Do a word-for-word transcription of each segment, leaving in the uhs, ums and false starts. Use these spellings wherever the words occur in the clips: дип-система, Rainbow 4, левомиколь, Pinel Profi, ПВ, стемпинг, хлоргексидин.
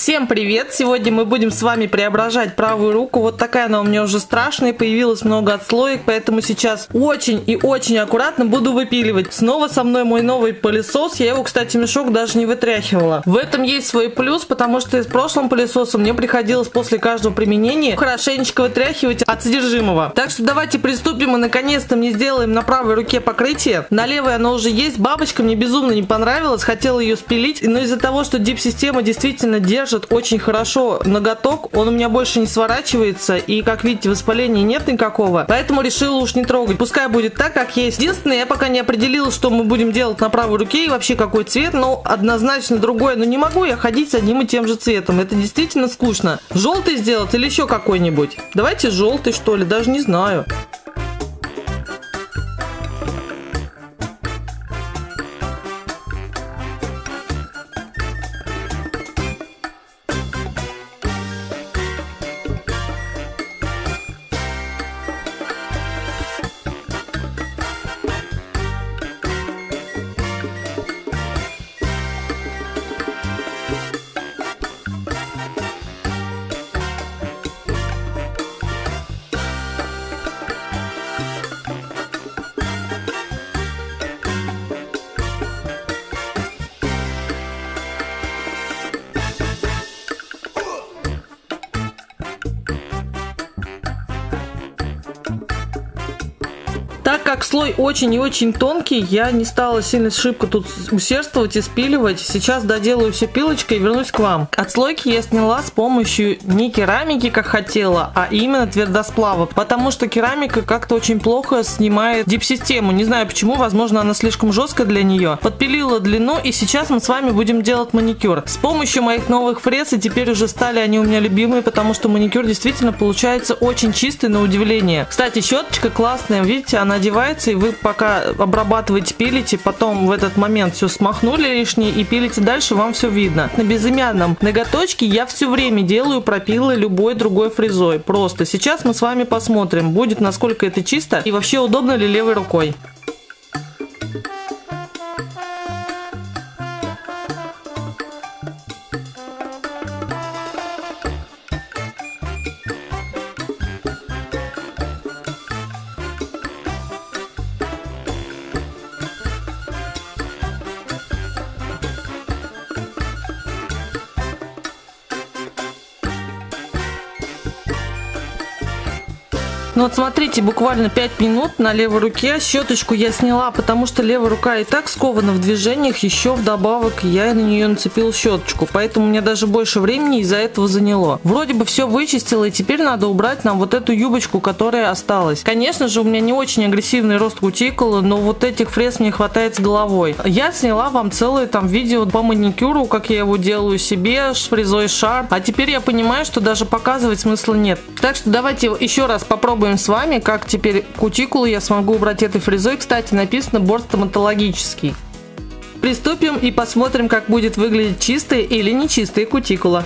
Всем привет! Сегодня мы будем с вами преображать правую руку. Вот такая она у меня уже страшная, появилось много отслоек, поэтому сейчас очень и очень аккуратно буду выпиливать. Снова со мной мой новый пылесос, я его, кстати, мешок даже не вытряхивала. В этом есть свой плюс, потому что с прошлым пылесосом мне приходилось после каждого применения хорошенечко вытряхивать от содержимого. Так что давайте приступим и наконец-то мне сделаем на правой руке покрытие. На левой оно уже есть, бабочка мне безумно не понравилась, хотела ее спилить, но из-за того, что дип-система действительно держит очень хорошо ноготок, он у меня больше не сворачивается, и, как видите, воспаления нет никакого, поэтому решила уж не трогать, пускай будет так, как есть. Единственное, я пока не определила, что мы будем делать на правой руке и вообще какой цвет, но однозначно другой, но не могу я ходить с одним и тем же цветом, это действительно скучно. Желтый сделать или еще какой-нибудь? Давайте желтый, что ли, даже не знаю. Так как слой очень и очень тонкий, я не стала сильно шибко тут усердствовать и спиливать. Сейчас доделаю все пилочкой и вернусь к вам. Отслойки я сняла с помощью не керамики, как хотела, а именно твердосплава. Потому что керамика как-то очень плохо снимает дип-систему. Не знаю почему, возможно, она слишком жесткая для нее. Подпилила длину, и сейчас мы с вами будем делать маникюр. С помощью моих новых фрез, и теперь уже стали они у меня любимые, потому что маникюр действительно получается очень чистый на удивление. Кстати, щеточка классная, видите, она одевается, и вы пока обрабатываете, пилите, потом в этот момент все смахнули лишнее и пилите дальше, вам все видно. На безымянном ноготочке я все время делаю пропилы любой другой фрезой. Просто сейчас мы с вами посмотрим, будет насколько это чисто и вообще удобно ли левой рукой. Ну вот смотрите, буквально пять минут на левой руке. Щеточку я сняла, потому что левая рука и так скована в движениях, еще вдобавок я на нее нацепила щеточку, поэтому у меня даже больше времени из-за этого заняло. Вроде бы все вычистила, и теперь надо убрать нам вот эту юбочку, которая осталась. Конечно же, у меня не очень агрессивный рост кутикулы, но вот этих фрез мне хватает с головой. Я сняла вам целое там видео по маникюру, как я его делаю себе, с фрезой шар, а теперь я понимаю, что даже показывать смысла нет. Так что давайте еще раз попробуем с вами, как теперь кутикулу я смогу убрать этой фрезой. Кстати, написано борт стоматологический. Приступим и посмотрим, как будет выглядеть чистая или нечистая кутикула.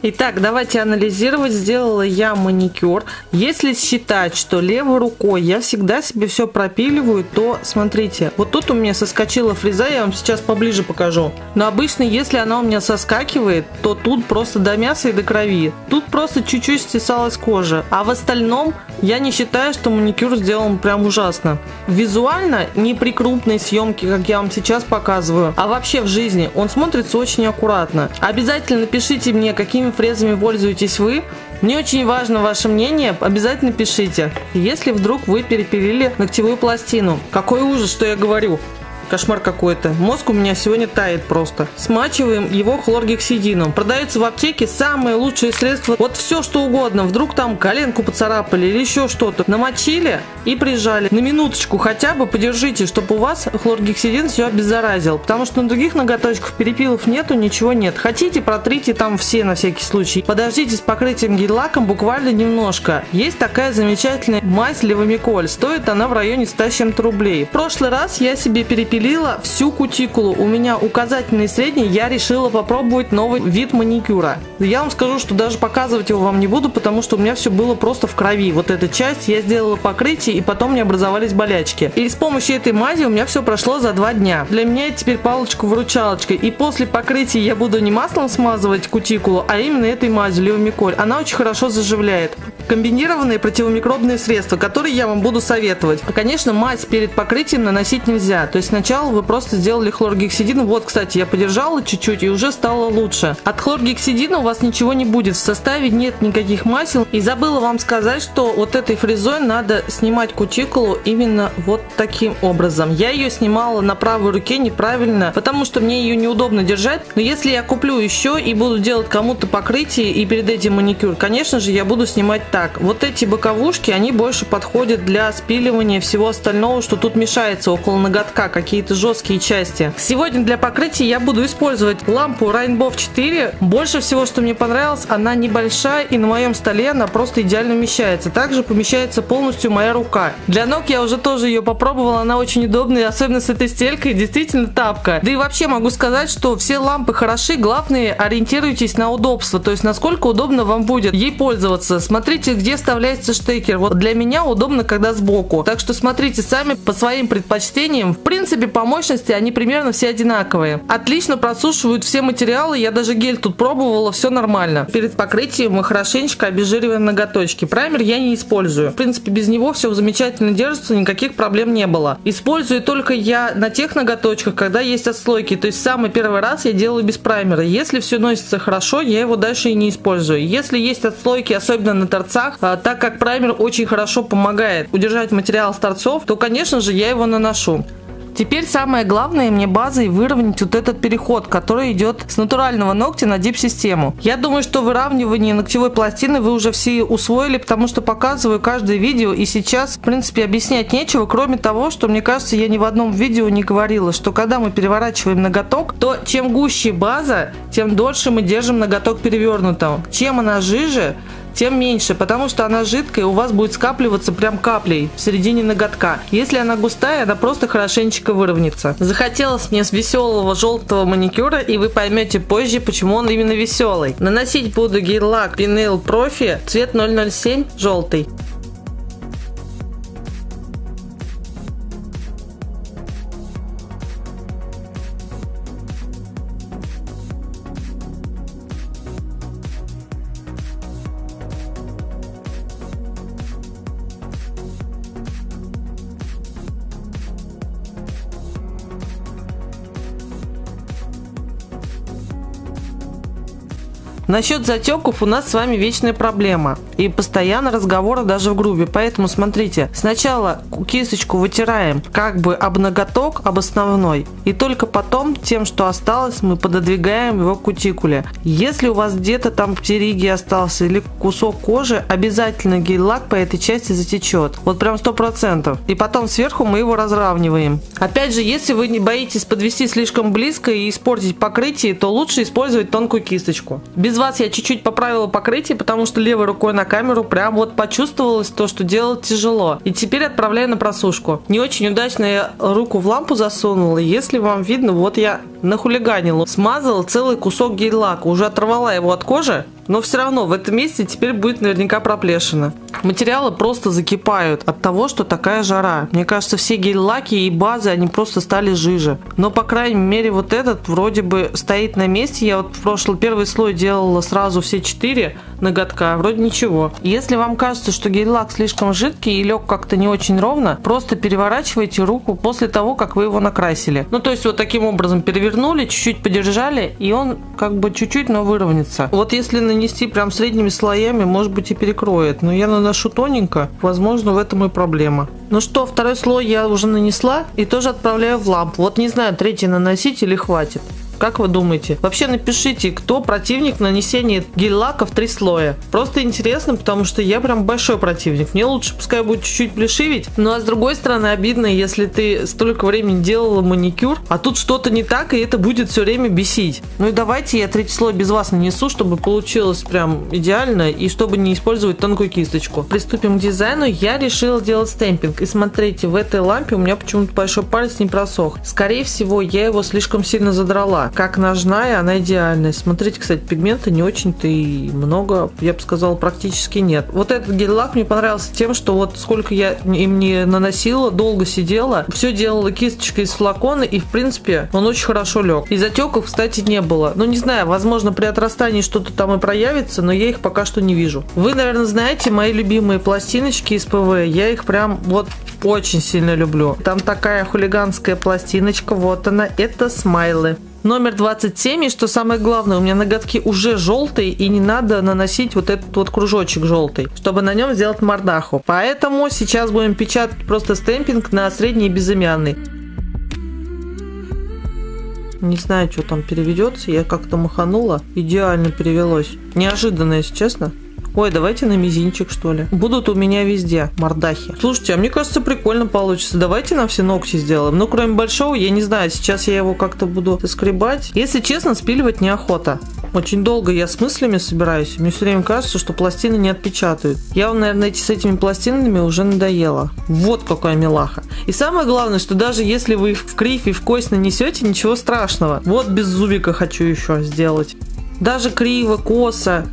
Итак, давайте анализировать. Сделала я маникюр. Если считать, что левой рукой я всегда себе все пропиливаю, то смотрите, вот тут у меня соскочила фреза, я вам сейчас поближе покажу. Но обычно, если она у меня соскакивает, то тут просто до мяса и до крови. Тут просто чуть-чуть стесалась кожа. А в остальном я не считаю, что маникюр сделан прям ужасно. Визуально, не при крупной съемке, как я вам сейчас показываю, а вообще в жизни он смотрится очень аккуратно. Обязательно пишите мне, какими фрезами пользуетесь вы, Мне очень важно ваше мнение, обязательно пишите, если вдруг вы перепилили ногтевую пластину. Какой ужас, что я говорю. Кошмар какой-то. Мозг у меня сегодня тает просто. Смачиваем его хлоргексидином. Продаются в аптеке самые лучшие средства. Вот все что угодно. Вдруг там коленку поцарапали или еще что-то. Намочили и прижали. На минуточку хотя бы подержите, чтобы у вас хлоргексидин все обеззаразил. Потому что на других ноготочках перепилов нету, ничего нет. Хотите, протрите там все на всякий случай. Подождите с покрытием гель-лаком буквально немножко. Есть такая замечательная мазь левомиколь. Стоит она в районе ста с чем-то рублей. В прошлый раз я себе перепилила всю кутикулу. У меня указательный и средний. Я решила попробовать новый вид маникюра. Я вам скажу, что даже показывать его вам не буду, потому что у меня все было просто в крови. Вот эта часть, я сделала покрытие, и потом мне образовались болячки. И с помощью этой мази у меня все прошло за два дня. Для меня это теперь палочка-выручалочка. И после покрытия я буду не маслом смазывать кутикулу, а именно этой мазью левомиколь. Она очень хорошо заживляет. Комбинированные противомикробные средства, которые я вам буду советовать. Конечно, мазь перед покрытием наносить нельзя. То есть сначала вы просто сделали хлоргексидин. Вот, кстати, я подержала чуть-чуть и уже стало лучше. От хлоргексидина у вас ничего не будет. В составе нет никаких масел. И забыла вам сказать, что вот этой фрезой надо снимать кутикулу именно вот таким образом. Я ее снимала на правой руке неправильно, потому что мне ее неудобно держать. Но если я куплю еще и буду делать кому-то покрытие и перед этим маникюр, конечно же, я буду снимать так. Вот эти боковушки, они больше подходят для спиливания всего остального, что тут мешается около ноготка, как какие-то жесткие части. Сегодня для покрытия я буду использовать лампу Rainbow четыре. Больше всего, что мне понравилось, она небольшая и на моем столе она просто идеально вмещается. Также помещается полностью моя рука. Для ног я уже тоже ее попробовала, она очень удобная, особенно с этой стелькой, действительно тапка. Да и вообще могу сказать, что все лампы хороши, главное ориентируйтесь на удобство, то есть насколько удобно вам будет ей пользоваться. Смотрите, где вставляется штекер. Вот для меня удобно, когда сбоку. Так что смотрите сами по своим предпочтениям. В принципе, по мощности они примерно все одинаковые. Отлично просушивают все материалы. Я даже гель тут пробовала, все нормально. Перед покрытием мы хорошенечко обезжириваем ноготочки. Праймер я не использую. В принципе, без него все замечательно держится, никаких проблем не было. Использую только я на тех ноготочках, когда есть отслойки. То есть самый первый раз я делаю без праймера. Если все носится хорошо, я его дальше и не использую. Если есть отслойки, особенно на торцах, так как праймер очень хорошо помогает удержать материал с торцов, то, конечно же, я его наношу. Теперь самое главное мне базой выровнять вот этот переход, который идет с натурального ногтя на дип-систему. Я думаю, что выравнивание ногтевой пластины вы уже все усвоили, потому что показываю каждое видео и сейчас, в принципе, объяснять нечего, кроме того, что, мне кажется, я ни в одном видео не говорила, что когда мы переворачиваем ноготок, то чем гуще база, тем дольше мы держим ноготок перевернутым. Чем она жиже, тем меньше, потому что она жидкая, у вас будет скапливаться прям каплей в середине ноготка. Если она густая, она просто хорошенечко выровняется. Захотелось мне с веселого желтого маникюра, и вы поймете позже, почему он именно веселый. Наносить буду гель-лак Pinel Profi, цвет ноль ноль семь, желтый. Насчет затеков у нас с вами вечная проблема и постоянно разговоры даже в группе, поэтому смотрите, сначала кисточку вытираем как бы об ноготок, об основной, и только потом тем, что осталось, мы пододвигаем его к кутикуле. Если у вас где-то там птериги остался или кусок кожи, обязательно гель-лак по этой части затечет, вот прям сто процентов, и потом сверху мы его разравниваем. Опять же, если вы не боитесь подвести слишком близко и испортить покрытие, то лучше использовать тонкую кисточку. Без вас я чуть-чуть поправила покрытие, потому что левой рукой на камеру прям вот почувствовалось то, что делать тяжело. И теперь отправляю на просушку. Не очень удачно я руку в лампу засунула. Если вам видно, вот я нахулиганила. Смазала целый кусок гель-лака, уже оторвала его от кожи. Но все равно в этом месте теперь будет наверняка проплешина. Материалы просто закипают от того, что такая жара. Мне кажется, все гель-лаки и базы, они просто стали жиже. Но, по крайней мере, вот этот вроде бы стоит на месте. Я вот в прошлый первый слой делала сразу все четыре. ноготка. Вроде ничего. Если вам кажется, что гель-лак слишком жидкий и лег как-то не очень ровно, просто переворачивайте руку после того, как вы его накрасили. Ну, то есть вот таким образом перевернули, чуть-чуть подержали, и он как бы чуть-чуть, но выровняется. Вот если нанести прям средними слоями, может быть и перекроет. Но я наношу тоненько, возможно, в этом и проблема. Ну что, второй слой я уже нанесла и тоже отправляю в лампу. Вот не знаю, третий наносить или хватит. Как вы думаете? Вообще напишите, кто противник нанесения гель-лака в три слоя. Просто интересно, потому что я прям большой противник. Мне лучше пускай будет чуть-чуть плешивить. Ну а с другой стороны обидно, если ты столько времени делала маникюр, а тут что-то не так, и это будет все время бесить. Ну и давайте я третий слой без вас нанесу, чтобы получилось прям идеально и чтобы не использовать тонкую кисточку. Приступим к дизайну. Я решила делать стемпинг. И смотрите, в этой лампе у меня почему-то большой палец не просох. Скорее всего, я его слишком сильно задрала. Как ножная, она идеальная. Смотрите, кстати, пигмента не очень-то и много, я бы сказала, практически нет. Вот этот гель-лак мне понравился тем, что вот сколько я им не наносила, долго сидела, все делала кисточкой из флакона, и в принципе он очень хорошо лег. И затеков, кстати, не было. Ну, не знаю, возможно, при отрастании что-то там и проявится, но я их пока что не вижу. Вы, наверное, знаете мои любимые пластиночки из ПВ. Я их прям вот очень сильно люблю. Там такая хулиганская пластиночка, вот она, это смайлы. Номер двадцать семь, и что самое главное, у меня ноготки уже желтые, и не надо наносить вот этот вот кружочек желтый, чтобы на нем сделать мордаху. Поэтому сейчас будем печатать просто стемпинг на средний безымянный. Не знаю, что там переведется, я как-то маханула, идеально перевелось. Неожиданно, если честно. Ой, давайте на мизинчик, что ли. Будут у меня везде мордахи. Слушайте, а мне кажется, прикольно получится. Давайте на все ногти сделаем. Ну, кроме большого, я не знаю, сейчас я его как-то буду соскребать. Если честно, спиливать неохота. Очень долго я с мыслями собираюсь. Мне все время кажется, что пластины не отпечатают. Я вам, наверное, с этими пластинами уже надоела. Вот какая милаха. И самое главное, что даже если вы в кривь и в кость нанесете, ничего страшного. Вот без зубика хочу еще сделать. Даже криво, косо.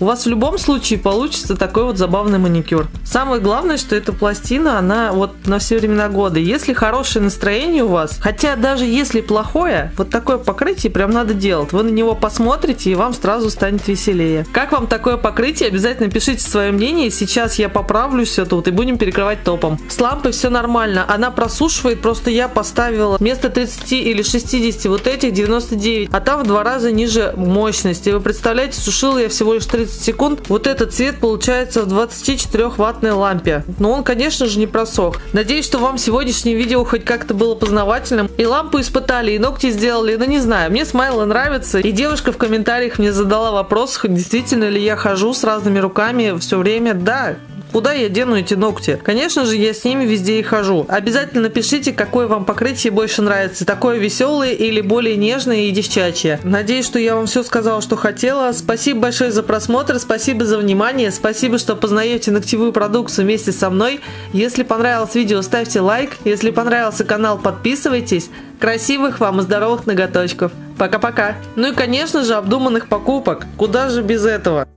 У вас в любом случае получится такой вот забавный маникюр. Самое главное, что эта пластина, она вот на все времена года. Если хорошее настроение у вас, хотя даже если плохое, вот такое покрытие прям надо делать. Вы на него посмотрите, и вам сразу станет веселее. Как вам такое покрытие? Обязательно пишите свое мнение. Сейчас я поправлю все тут и будем перекрывать топом. С лампой все нормально. Она просушивает, просто я поставила вместо тридцати или шестидесяти вот этих девяносто девять. А там в два раза ниже мощности. Вы представляете, сушила я всего лишь тридцать секунд. Вот этот цвет получается в двадцати четырёх ваттной лампе. Но он, конечно же, не просох. Надеюсь, что вам сегодняшнее видео хоть как-то было познавательным. И лампу испытали, и ногти сделали, но не знаю. Мне смайлы нравятся. И девушка в комментариях мне задала вопрос, действительно ли я хожу с разными руками все время. Да. Куда я дену эти ногти? Конечно же, я с ними везде и хожу. Обязательно пишите, какое вам покрытие больше нравится. Такое веселое или более нежное и девчачье. Надеюсь, что я вам все сказала, что хотела. Спасибо большое за просмотр, спасибо за внимание, спасибо, что познаете ногтевую продукцию вместе со мной. Если понравилось видео, ставьте лайк. Если понравился канал, подписывайтесь. Красивых вам и здоровых ноготочков. Пока-пока. Ну и, конечно же, обдуманных покупок. Куда же без этого?